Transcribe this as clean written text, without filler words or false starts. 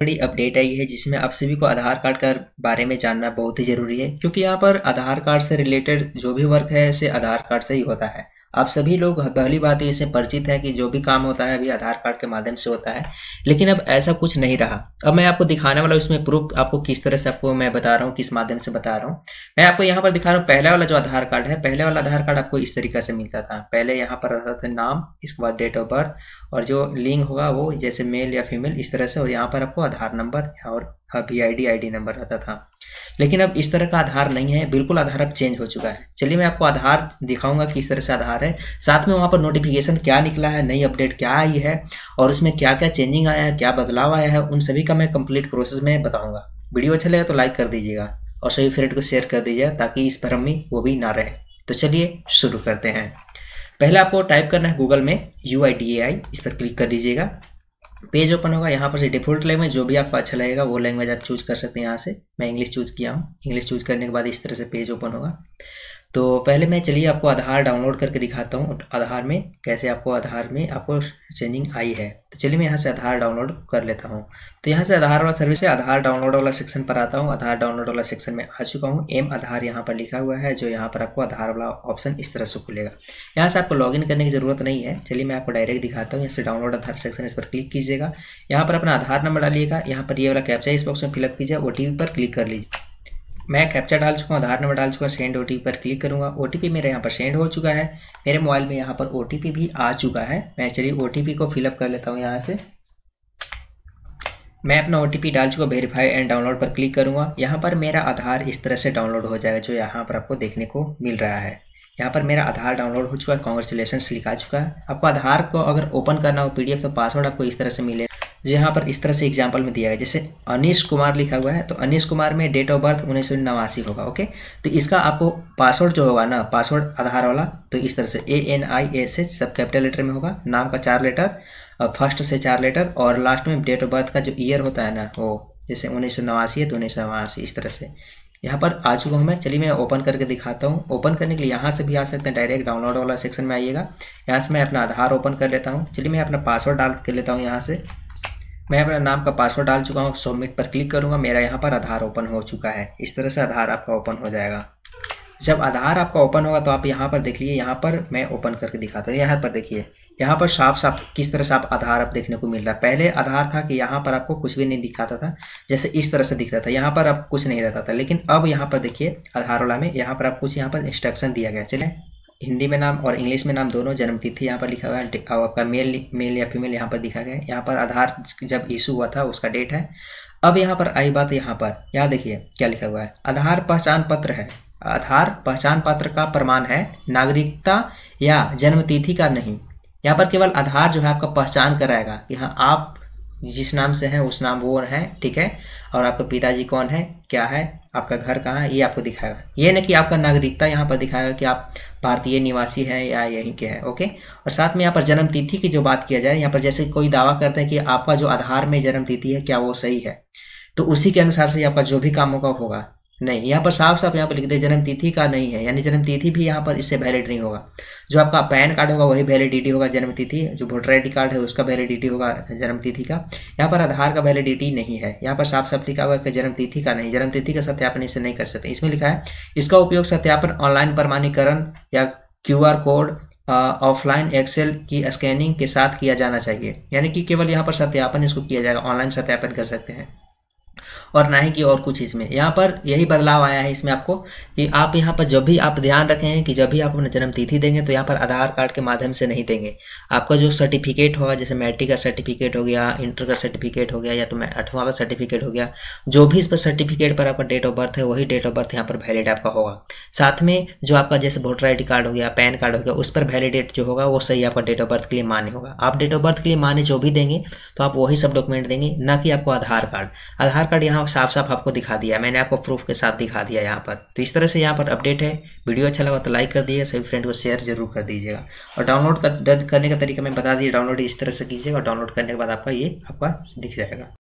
बड़ी अपडेट आई है जिसमें आप सभी को आधार कार्ड के बारे में जानना बहुत ही जरूरी है, क्योंकि यहाँ पर आधार कार्ड से रिलेटेड जो भी वर्क है इसे आधार कार्ड से ही होता है। आप सभी लोग पहली बात इससे परिचित है कि जो भी काम होता है अभी आधार कार्ड के माध्यम से होता है, लेकिन अब ऐसा कुछ नहीं रहा। अब मैं आपको दिखाने वाला हूँ इसमें प्रूफ आपको किस तरह से आपको मैं बता रहा हूँ, किस माध्यम से बता रहा हूँ। मैं आपको यहाँ पर दिखा रहा हूँ पहला वाला जो आधार कार्ड है, पहले वाला आधार कार्ड आपको इस तरीके से मिलता था। पहले यहाँ पर रहता था नाम, इसके बाद डेट ऑफ बर्थ और जो लिंग होगा वो जैसे मेल या फीमेल इस तरह से, और यहाँ पर आपको आधार नंबर और आई डी नंबर रहता था। लेकिन अब इस तरह का आधार नहीं है, बिल्कुल आधार अब चेंज हो चुका है। चलिए मैं आपको आधार दिखाऊंगा किस तरह से आधार है, साथ में वहां पर नोटिफिकेशन क्या निकला है, नई अपडेट क्या आई है और उसमें क्या क्या चेंजिंग आया है, क्या बदलाव आया है, उन सभी का मैं कंप्लीट प्रोसेस में बताऊंगा। वीडियो अच्छा लगे तो लाइक कर दीजिएगा और सभी फ्रेंड को शेयर कर दीजिएगा ताकि इस भ्रम में वो भी ना रहे। तो चलिए शुरू करते हैं। पहले आपको टाइप करना है गूगल में UIDAI, इस पर क्लिक कर दीजिएगा, पेज ओपन होगा। यहाँ पर से डिफॉल्ट लैंग्वेज जो भी आपको अच्छा लगेगा वो लैंग्वेज आप चूज कर सकते हैं। यहाँ से मैं इंग्लिश चूज किया हूँ। इंग्लिश चूज करने के बाद इस तरह से पेज ओपन होगा। तो पहले मैं चलिए आपको आधार डाउनलोड करके दिखाता हूँ, आधार में कैसे आपको आधार में आपको चेंजिंग आई है। तो चलिए मैं यहाँ से आधार डाउनलोड कर लेता हूँ। तो यहाँ से आधार वाला सर्विस है, आधार डाउनलोड वाला सेक्शन पर आता हूँ। आधार डाउनलोड वाला सेक्शन में आ चुका हूँ। एम आधार यहाँ पर लिखा हुआ है, जो यहाँ पर आपको आधार वाला ऑप्शन इस तरह से खुलेगा। यहाँ से आपको लॉगिन करने की जरूरत नहीं है। चलिए मैं आपको डायरेक्ट दिखाता हूँ। यहाँ से डाउनलोड आधार सेक्शन, इस पर क्लिक कीजिएगा। यहाँ पर अपना आधार नंबर डालिएगा। यहाँ पर ये वाला कैप्चा इस बॉक्स में फिलअप कीजिए, OTP पर क्लिक कर लीजिए। मैं कैप्चा डाल चुका हूँ, आधार नंबर डाल चुका हूँ, सेंड OTP पर क्लिक करूँगा। OTP मेरे यहाँ पर सेंड हो चुका है, मेरे मोबाइल में यहाँ पर OTP भी आ चुका है। मैं चलिए OTP को फिलअप कर लेता हूँ। यहाँ से मैं अपना OTP डाल चुका, वेरीफाई एंड डाउनलोड पर क्लिक करूँगा। यहाँ पर मेरा आधार इस तरह से डाउनलोड हो जाएगा, जो यहाँ पर आपको देखने को मिल रहा है। यहाँ पर मेरा आधार डाउनलोड हो चुका है, कॉन्ग्रेचुलेशंस लिखा चुका है। आपको आधार को अगर ओपन करना हो PDF तो पासवर्ड आपको इस तरह से मिलेगा, जो यहाँ पर इस तरह से एग्जाम्पल में दिया है। जैसे अनीश कुमार लिखा हुआ है, तो अनीश कुमार में डेट ऑफ बर्थ 1989 होगा। ओके, तो इसका आपको पासवर्ड जो होगा ना, पासवर्ड आधार वाला तो इस तरह से ANISH सब कैपिटल लेटर में होगा, नाम का 4 लेटर और फर्स्ट से 4 लेटर और लास्ट में डेट ऑफ बर्थ का जो ईयर होता है ना, वो जैसे 1989 है तो 1989 इस तरह से यहाँ पर आ चुका हूँ मैं। चलिए मैं ओपन करके दिखाता हूँ। ओपन करने के लिए यहाँ से भी आ सकते हैं, डायरेक्ट डाउनलोड वाला सेक्शन में आइएगा। यहाँ से मैं अपना आधार ओपन कर लेता हूँ। चलिए मैं अपना पासवर्ड डाल कर लेता हूँ। यहाँ से मैं अपना नाम का पासवर्ड डाल चुका हूँ, सबमिट पर क्लिक करूँगा। मेरा यहाँ पर आधार ओपन हो चुका है। इस तरह से आधार आपका ओपन हो जाएगा। जब आधार आपका ओपन होगा तो आप यहाँ पर देख लीजिए, यहाँ पर मैं ओपन करके दिखाता हूँ। यहाँ पर देखिए, यहाँ पर साफ साफ किस तरह से आप आधार आप देखने को मिल रहा है। पहले आधार था कि यहाँ पर आपको कुछ भी नहीं दिखाता था, जैसे इस तरह से दिखता था, यहाँ पर आप कुछ नहीं रहता था। लेकिन अब यहाँ पर देखिए आधार वाला में यहाँ पर आप कुछ यहाँ पर इंस्ट्रक्शन दिया गया। चलिए, हिंदी में नाम और इंग्लिश में नाम दोनों, जन्मतिथि यहाँ पर लिखा हुआ है, आपका मेल या फीमेल यहाँ पर दिखा गया है। यहाँ पर आधार जब इशू हुआ था उसका डेट है। अब यहाँ पर आई बात, यहाँ देखिए क्या लिखा हुआ है, आधार पहचान पत्र है, आधार पहचान पत्र का प्रमाण है, नागरिकता या जन्मतिथि का नहीं। यहाँ पर केवल आधार जो है आपका पहचान कराएगा कि हाँ आप जिस नाम से हैं उस नाम वो है, ठीक है, और आपके पिताजी कौन है, क्या है, आपका घर कहाँ है, ये आपको दिखाएगा। ये नहीं कि आपका नागरिकता यहाँ पर दिखाएगा कि आप भारतीय निवासी हैं या यहीं के हैं। ओके, और साथ में यहाँ पर जन्म तिथि की जो बात किया जाए, यहाँ पर जैसे कोई दावा करते हैं कि आपका जो आधार में जन्म तिथि है क्या वो सही है, तो उसी के अनुसार से आपका जो भी काम होगा होगा। नहीं, यहाँ पर साफ साफ यहाँ पर लिख दे जन्मतिथि का नहीं है, यानी जन्मतिथि भी यहाँ पर इससे वैलिड नहीं होगा। जो आपका पैन कार्ड होगा वही वैलिडिटी होगा जन्मतिथि, जो वोटर ID कार्ड है उसका वैलिडिटी होगा जन्मतिथि का, यहाँ पर आधार का वैलिडिटी नहीं है। यहाँ पर साफ साफ लिखा हुआ कि जन्मतिथि का नहीं, जन्मतिथि का सत्यापन इसे नहीं कर सकते। इसमें लिखा है इसका उपयोग सत्यापन, ऑनलाइन प्रमाणीकरण या QR कोड, ऑफलाइन एक्सेल की स्कैनिंग के साथ किया जाना चाहिए। यानी कि केवल यहाँ पर सत्यापन इसको किया जाएगा, ऑनलाइन सत्यापन कर सकते हैं और ना ही कि और कुछ। इसमें यहाँ पर यही बदलाव आया है इसमें आपको, कि आप यहाँ पर जब भी आप ध्यान रखें कि जब भी आप अपना जन्मतिथि देंगे तो यहाँ पर आधार कार्ड के माध्यम से नहीं देंगे। आपका जो सर्टिफिकेट होगा, जैसे मैट्रिक का सर्टिफिकेट हो गया, इंटर का सर्टिफिकेट हो गया, या तो 8वां का सर्टिफिकेट हो गया, जो भी इस पर सर्टिफिकेट पर आपका डेट ऑफ बर्थ है वही डेट ऑफ बर्थ यहाँ पर वैलिड आपका होगा। साथ में जो आपका जैसे वोटर ID कार्ड हो गया, पैन कार्ड हो गया, उस पर वैलिडेट जो होगा वो सही आपका डेट ऑफ बर्थ के लिए मान्य होगा। आप डेट ऑफ बर्थ के लिए मान्य जो भी देंगे तो आप वही सब डॉक्यूमेंट देंगे, ना कि आपको आधार कार्ड। आधार कार्ड यहाँ साफ साफ आपको दिखा दिया, मैंने आपको प्रूफ के साथ दिखा दिया यहाँ पर। तो इस तरह से यहाँ पर अपडेट है। वीडियो अच्छा लगा तो लाइक कर दीजिए, सभी फ्रेंड को शेयर जरूर कर दीजिएगा। और डाउनलोड करने का तरीका मैं बता दिया, डाउनलोड इस तरह से कीजिएगा और डाउनलोड करने के बाद आपका ये आपका दिख जाएगा।